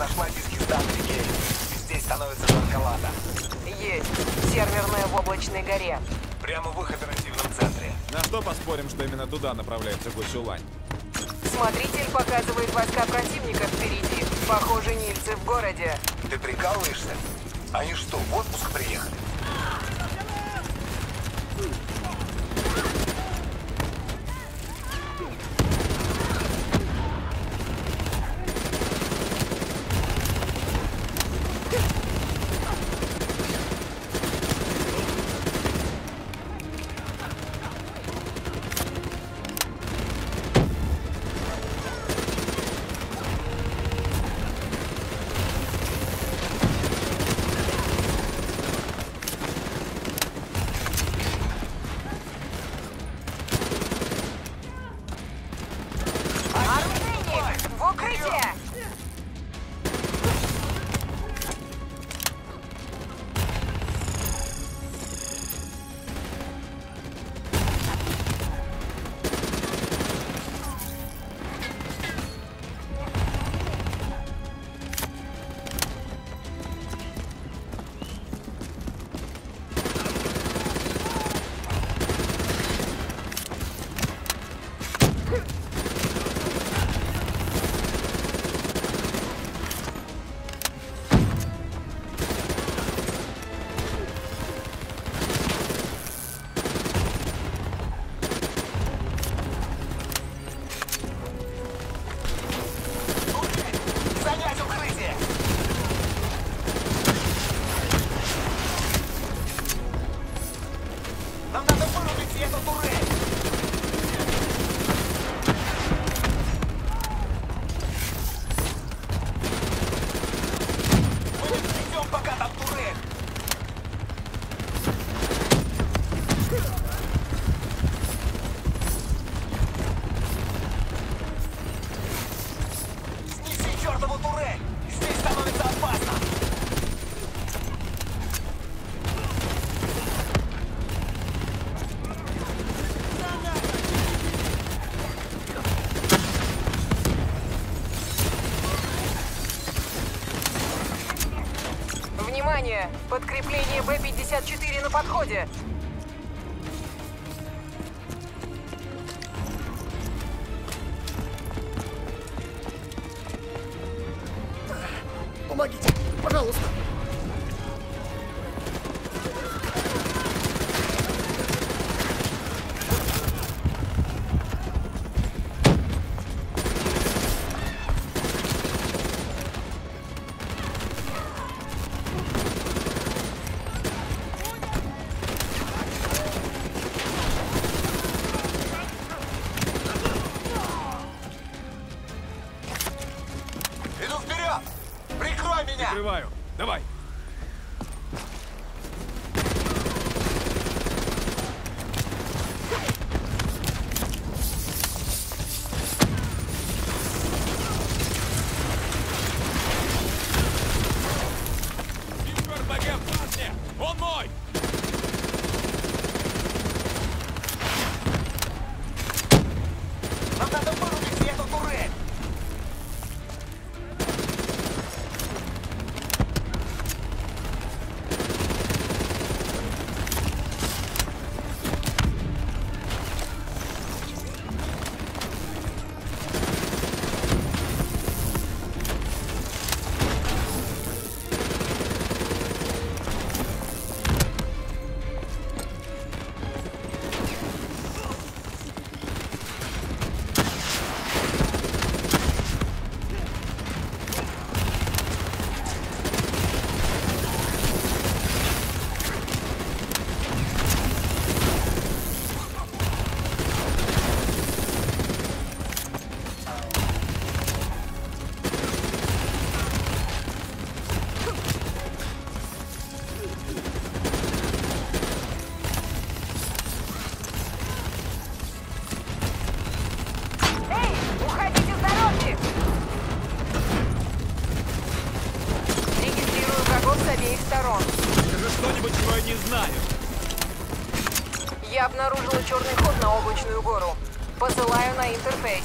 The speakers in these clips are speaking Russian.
нашла диски с данными Кейн. Здесь становится жарковато. Есть. Серверная в облачной горе. Прямо в их оперативном центре. На что поспорим, что именно туда направляется Гусюлань? Смотритель показывает войска противника впереди. Похоже, нильцы в городе. Ты прикалываешься? Они что, в отпуск приехали? Подкрепление В-54 на подходе. Помогите, пожалуйста. Давай! Я обнаружила черный ход на облачную гору. Посылаю на интерфейс.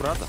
брата.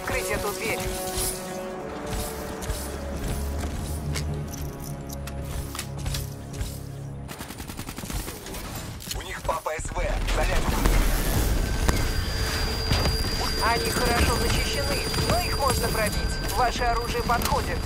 Открыть эту дверь. У них ППСВ. Они хорошо защищены, но их можно пробить. Ваше оружие подходит.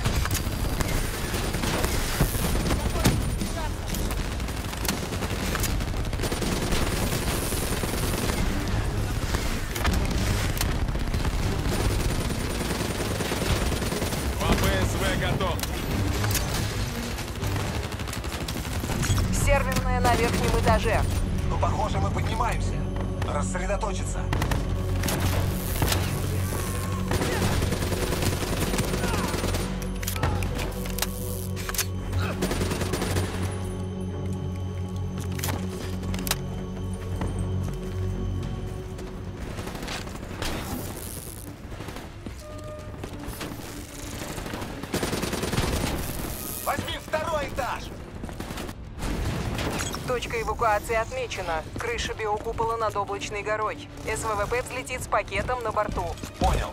Ну, похоже, мы поднимаемся. Рассредоточиться. Возьми второй этаж! Точка эвакуации отмечена. Крыша биокупола над облачной горой. СВВП взлетит с пакетом на борту. Понял.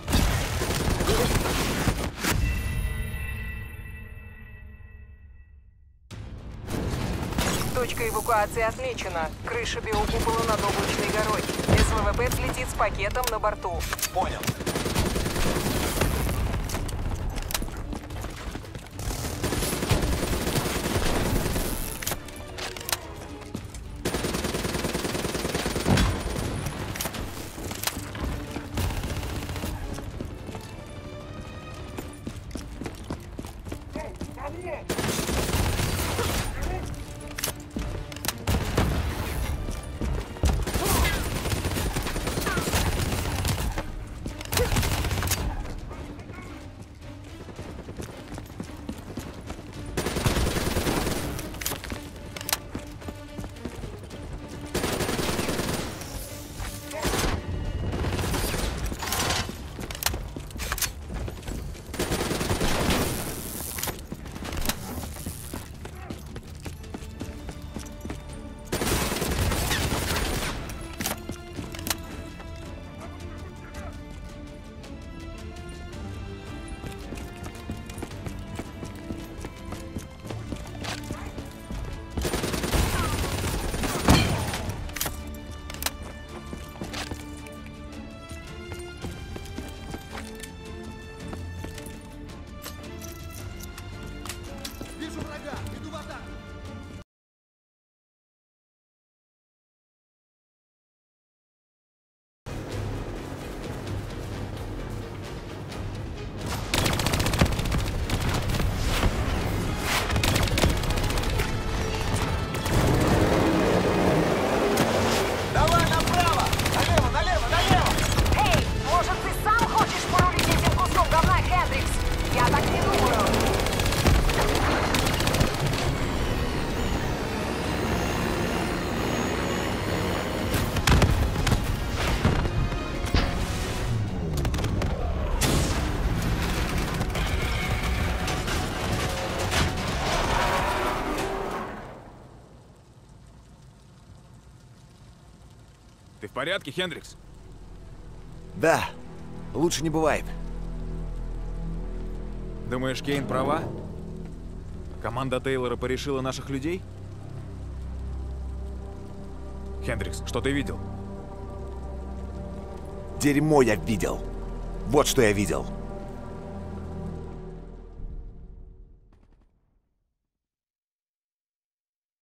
Точка эвакуации отмечена. Крыша биокупола над облачной горой. СВВП взлетит с пакетом на борту. Понял. Ты в порядке, Хендрикс? Да. Лучше не бывает. Думаешь, Кейн права? Команда Тейлора порешила наших людей? Хендрикс, что ты видел? Дерьмо я видел. Вот что я видел.